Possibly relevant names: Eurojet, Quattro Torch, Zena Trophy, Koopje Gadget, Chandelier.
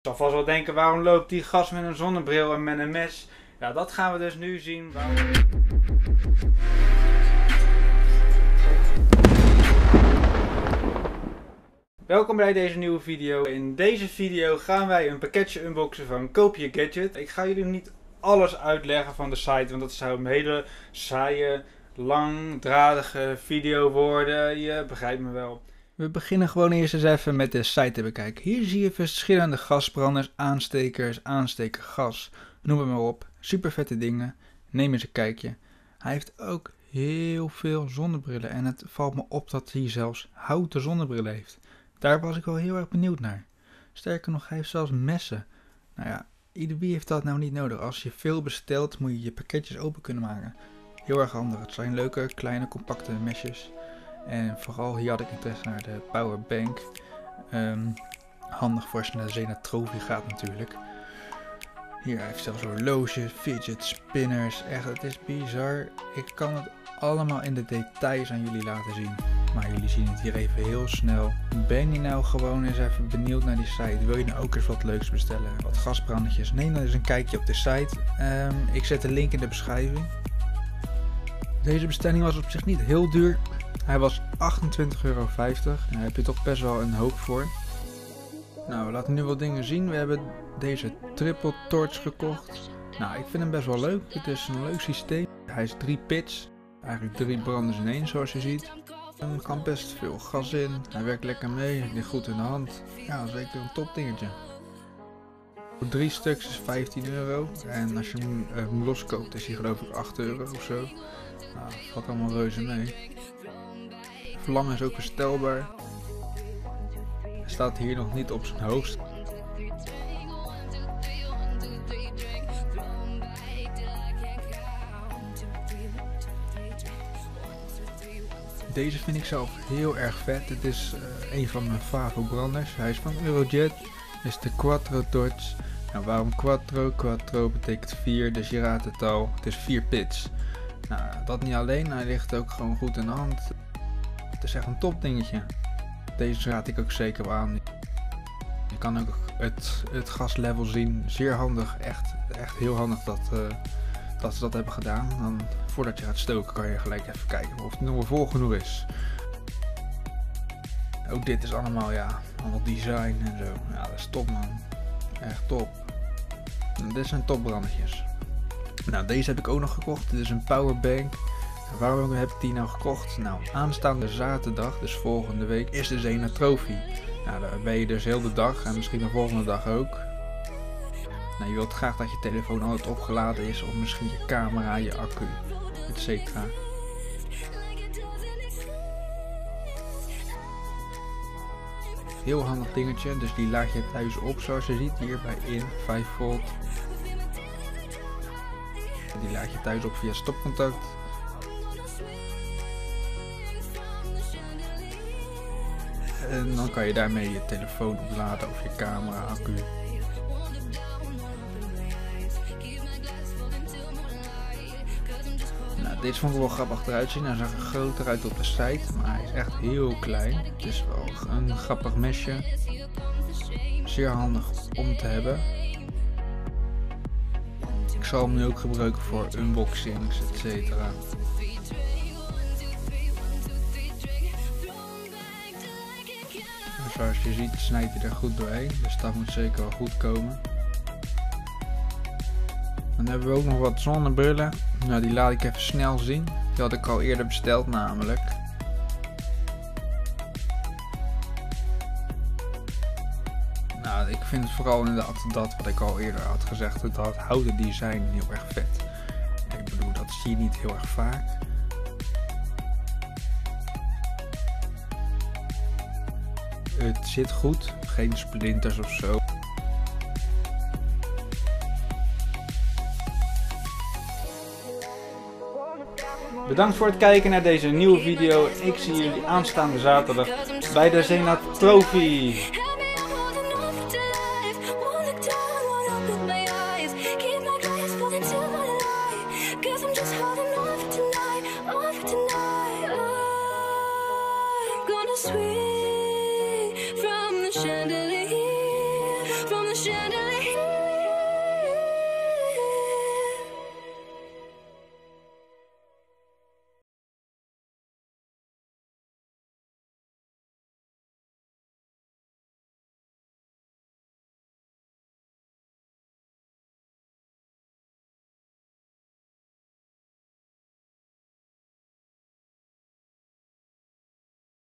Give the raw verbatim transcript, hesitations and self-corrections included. Ik zal vast wel denken, waarom loopt die gast met een zonnebril en met een mes? Ja, dat gaan we dus nu zien. Waarom... Welkom bij deze nieuwe video. In deze video gaan wij een pakketje unboxen van Koopje Gadget. Ik ga jullie niet alles uitleggen van de site, want dat zou een hele saaie, langdradige video worden. Je begrijpt me wel. We beginnen gewoon eerst eens even met de site te bekijken. Hier zie je verschillende gasbranders, aanstekers, aanstekergas, noem het maar op. Super vette dingen. Neem eens een kijkje. Hij heeft ook heel veel zonnebrillen en het valt me op dat hij zelfs houten zonnebrillen heeft. Daar was ik wel heel erg benieuwd naar. Sterker nog, hij heeft zelfs messen. Nou ja, ieder wie heeft dat nou niet nodig. Als je veel bestelt, moet je je pakketjes open kunnen maken. Heel erg handig. Het zijn leuke, kleine, compacte mesjes. En vooral hier had ik interesse naar de powerbank. Um, handig voor als je naar de Zena Trophy gaat natuurlijk. Hier heeft zelfs horloges, fidget spinners. Echt, het is bizar. Ik kan het allemaal in de details aan jullie laten zien. Maar jullie zien het hier even heel snel. Ben je nou gewoon eens even benieuwd naar die site? Wil je nou ook eens wat leuks bestellen? Wat gasbrandertjes? Neem dan eens een kijkje op de site. Um, ik zet de link in de beschrijving. Deze bestelling was op zich niet heel duur. Hij was achtentwintig euro vijftig. Daar heb je toch best wel een hoop voor. Nou, we laten nu wat dingen zien. We hebben deze Quattro Torch gekocht. Nou, ik vind hem best wel leuk. Het is een leuk systeem. Hij is drie pits. Eigenlijk drie branders in één, zoals je ziet. Er kan best veel gas in. Hij werkt lekker mee. Hij ligt goed in de hand. Ja, zeker een top dingetje. Voor drie stuks is vijftien euro. En als je hem uh, loskoopt is hij geloof ik acht euro of zo. Nou, dat valt allemaal reuze mee. Vlam is ook verstelbaar. Hij staat hier nog niet op zijn hoogst. Deze vind ik zelf heel erg vet. Het is uh, een van mijn favoriete branders. Hij is van Eurojet. Het is de Quattro Torch. Nou, waarom Quattro? Quattro betekent vier, dus je raadt het al. Het is vier pits. Nou, dat niet alleen. Hij ligt ook gewoon goed in de hand. Het is echt een top dingetje. Deze raad ik ook zeker aan. Je kan ook het, het gaslevel zien. Zeer handig. Echt, echt heel handig dat, uh, dat ze dat hebben gedaan. Dan, voordat je gaat stoken kan je gelijk even kijken of het nog wel vol genoeg is. Ook dit is allemaal, ja, allemaal design en zo. Ja, dat is top man. Echt top. En dit zijn topbrandertjes. Nou, deze heb ik ook nog gekocht. Dit is een powerbank. Waarom heb ik die nou gekocht? Nou, aanstaande zaterdag, dus volgende week, is de Zena Trophy. Nou, daar ben je dus heel de dag en misschien de volgende dag ook. Nou, je wilt graag dat je telefoon altijd opgeladen is, of misschien je camera, je accu, et cetera. Heel handig dingetje, dus die laat je thuis op zoals je ziet hierbij in, vijf volt. Die laat je thuis op via stopcontact. En dan kan je daarmee je telefoon opladen of je camera, accu. Nou, dit vond ik wel grappig eruit zien. Hij zag er groter uit op de site, maar hij is echt heel klein. Het is wel een grappig mesje. Zeer handig om te hebben. Ik zal hem nu ook gebruiken voor unboxings, et cetera. Zoals je ziet snijdt hij er goed doorheen, dus dat moet zeker wel goed komen. Dan hebben we ook nog wat zonnebrillen. Nou, die laat ik even snel zien. Die had ik al eerder besteld namelijk. Nou, ik vind het vooral inderdaad dat wat ik al eerder had gezegd, dat houten design heel erg vet. Ik bedoel, dat zie je niet heel erg vaak. Het zit goed, geen splinters of zo. Bedankt voor het kijken naar deze nieuwe video. Ik zie jullie aanstaande zaterdag bij de Zena Trophy. Chandelier from the chandelier.